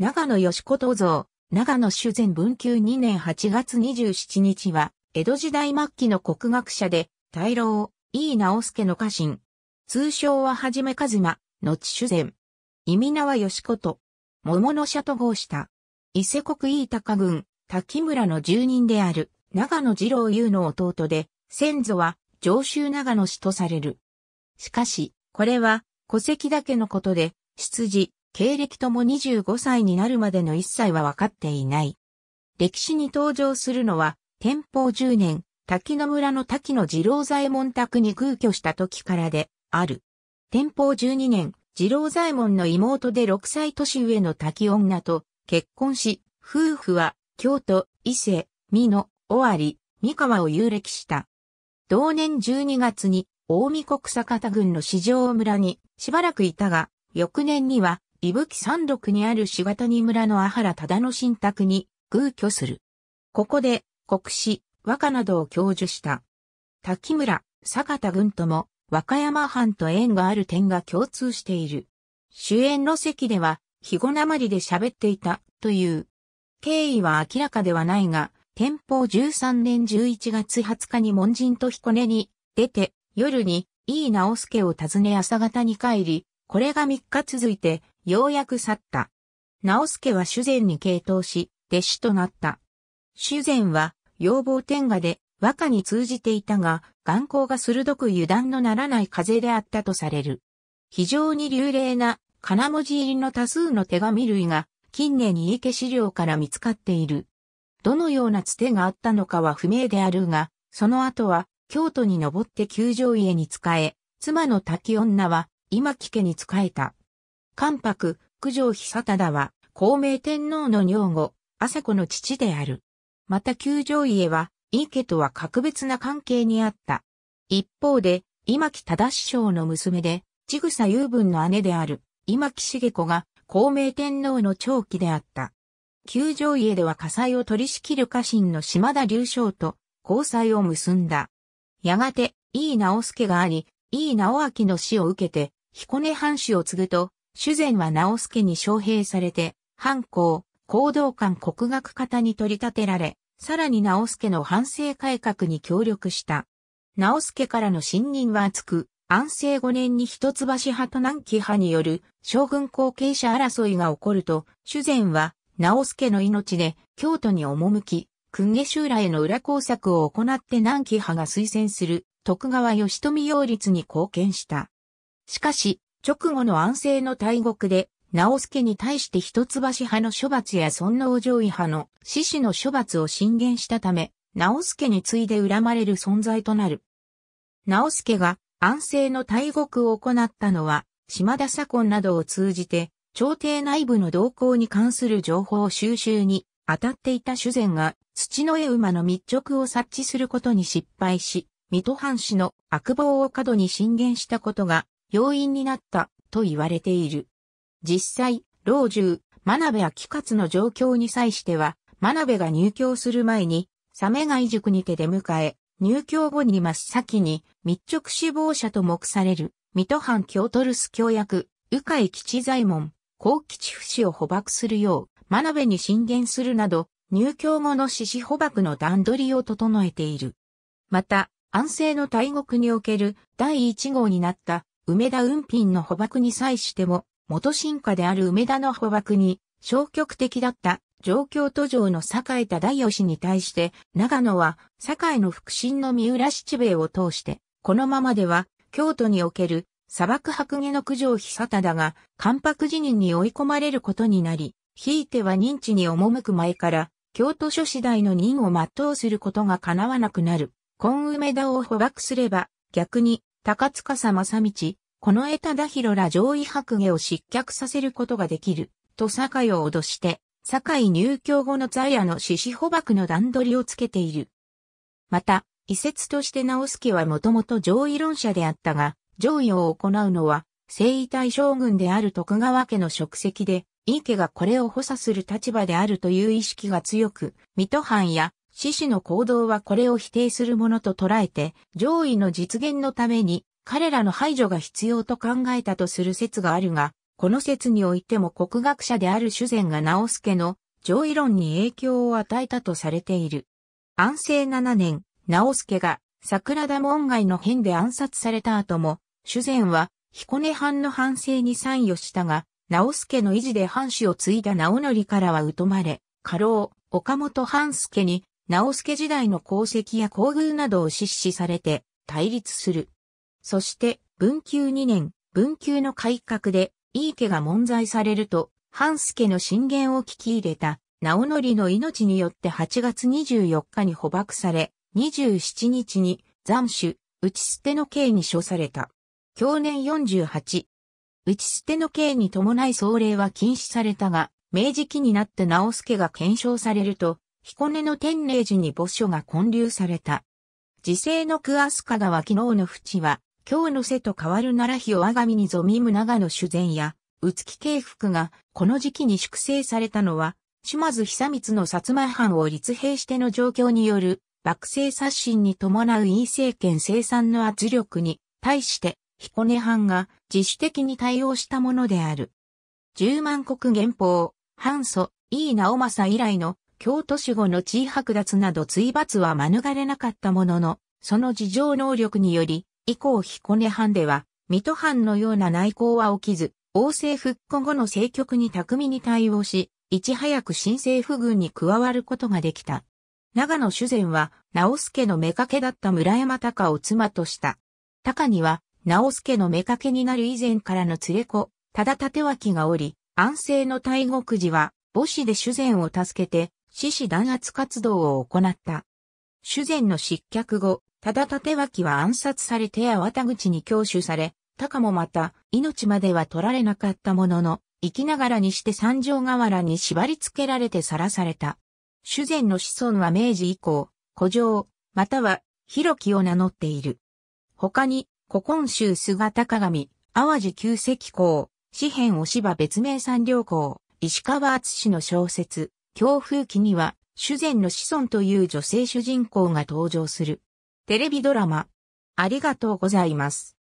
長野義子陶像、長野修善文久2年8月27日は、江戸時代末期の国学者で、大老、井伊直弼の家臣。通称ははじめ一馬、後修善。忌名は義子と、桃の舎と号した。伊勢国飯高郡、滝村の住人である、長野次郎有の弟で、先祖は、上州長野氏とされる。しかし、これは、戸籍だけのことで、出自、経歴とも25歳になるまでの一切は分かっていない。歴史に登場するのは、天保10年、滝野村の滝野次郎左衛門宅に寓居した時からで、ある。天保12年、次郎左衛門の妹で6歳年上の滝女と結婚し、夫婦は、京都、伊勢、美濃、尾張、三河を遊歴した。同年12月に、近江国酒田郡の四条村に、しばらくいたが、翌年には、伊吹山麓にある白谷村の阿原忠之進宅に寓居する。ここで国史、和歌などを教授した。滝村、酒田郡とも和歌山藩と縁がある点が共通している。主演の席では肥後訛りで喋っていたという。経緯は明らかではないが、天保13年11月20日に門人と彦根に出て、夜に井伊直弼を訪ね朝方に帰り、これが3日続いて、ようやく去った。直弼は修善に傾倒し、弟子となった。修善は、容貌天下で、和歌に通じていたが、眼光が鋭く油断のならない風であったとされる。非常に流麗な、金文字入りの多数の手紙類が、近年に池資料から見つかっている。どのようなつてがあったのかは不明であるが、その後は、京都に登って九条家に仕え、妻の滝女は、今木家に仕えた。関白、九条久忠は、孝明天皇の女房、朝子の父である。また九条家は、井伊家とは格別な関係にあった。一方で、今木忠商の娘で、千草雄文の姉である、今木繁子が、孝明天皇の長妃であった。九条家では家裁を取り仕切る家臣の島田隆昌と、交際を結んだ。やがて、井伊直弼があり、井伊直顕の死を受けて、彦根藩主を継ぐと、修善は直弼に招聘されて、藩校、弘道館国学方に取り立てられ、さらに直弼の藩政改革に協力した。直弼からの信任は厚く、安政5年に一橋派と南紀派による将軍後継者争いが起こると、修善は直弼の命で京都に赴き、公家襲来の裏工作を行って南紀派が推薦する徳川慶富擁立に貢献した。しかし、直後の安政の大獄で、直弼に対して一橋派の処罰や尊王攘夷派の志士の処罰を進言したため、直弼に次いで恨まれる存在となる。直弼が安政の大獄を行ったのは、島田左近などを通じて、朝廷内部の動向に関する情報収集に当たっていた修善が、土の絵馬の密直を察知することに失敗し、水戸藩主の悪謀を過度に進言したことが、要因になったと言われている。実際、老中、真鍋昭勝の状況に際しては、真鍋が入京する前に、鮫貝塾にて出迎え、入京後に真っ先に密直死亡者と目される、水戸藩京都留守教役、鵜飼吉左衛門、幸吉不死を捕縛するよう、真鍋に進言するなど、入京後の死死捕縛の段取りを整えている。また、安政の大獄における第一号になった、梅田雲賓の捕縛に際しても、元臣下である梅田の捕縛に消極的だった上京途上の酒井忠義に対して、長野は酒井の腹心の三浦七兵衛を通して、このままでは京都における砂漠白毛の九条久忠が関白辞任に追い込まれることになり、ひいては任地に赴く前から京都諸子代の任を全うすることが叶わなくなる。今梅田を捕縛すれば逆に高司正道、近衛忠広ら上位白毛を失脚させることができる、と酒井を脅して、酒井入京後の座屋の獅子捕縛の段取りをつけている。また、異説として直弼はもともと攘夷論者であったが、攘夷を行うのは、征夷大将軍である徳川家の職責で、井伊家がこれを補佐する立場であるという意識が強く、水戸藩や志士の行動はこれを否定するものと捉えて、攘夷の実現のために、彼らの排除が必要と考えたとする説があるが、この説においても国学者である朱善が直弼の攘夷論に影響を与えたとされている。安政7年、直弼が桜田門外の変で暗殺された後も、朱善は彦根藩の藩政に参与したが、直弼の維持で藩主を継いだ直則からは疎まれ、家老、岡本半助に直弼時代の功績や厚遇などを指示されて対立する。そして、文久2年、文久の改革で、井伊家が門罪されると、半助の進言を聞き入れた、直則の命によって8月24日に捕縛され、27日に斬首、打ち捨ての刑に処された。享年48。打ち捨ての刑に伴い葬礼は禁止されたが、明治期になって直弼が顕彰されると、彦根の天寧寺に墓所が建立された。時世の句飛鳥川昨日の淵は、今日の瀬と変わるなら日を我が身にぞみむ長野朱善や、宇月敬福がこの時期に粛清されたのは、島津久光の薩摩藩を立兵しての状況による、幕政刷新に伴う井伊政権清算の圧力に対して、彦根藩が自主的に対応したものである。十万石減俸、藩祖、井伊直政以来の京都守護の地位剥奪など追罰は免れなかったものの、その自浄能力により、以降彦根藩では、水戸藩のような内向は起きず、王政復古後の政局に巧みに対応し、いち早く新政府軍に加わることができた。長野朱善は、直弼の妾だった村山高を妻とした。高には、直弼の妾になる以前からの連れ子、多田立脇がおり、安政の大獄時は、母子で朱善を助けて、志士弾圧活動を行った。朱善の失脚後、多田立脇は暗殺され手や綿口に強取され、高もまた命までは取られなかったものの、生きながらにして三条河原に縛り付けられて晒された。朱善の子孫は明治以降、古城、または広木を名乗っている。他に、古今集姿鏡、淡路旧石稿、詩編お芝別名三両稿、石川敦の小説、狂風記には、朱善の子孫という女性主人公が登場する。テレビドラマ、ありがとうございます。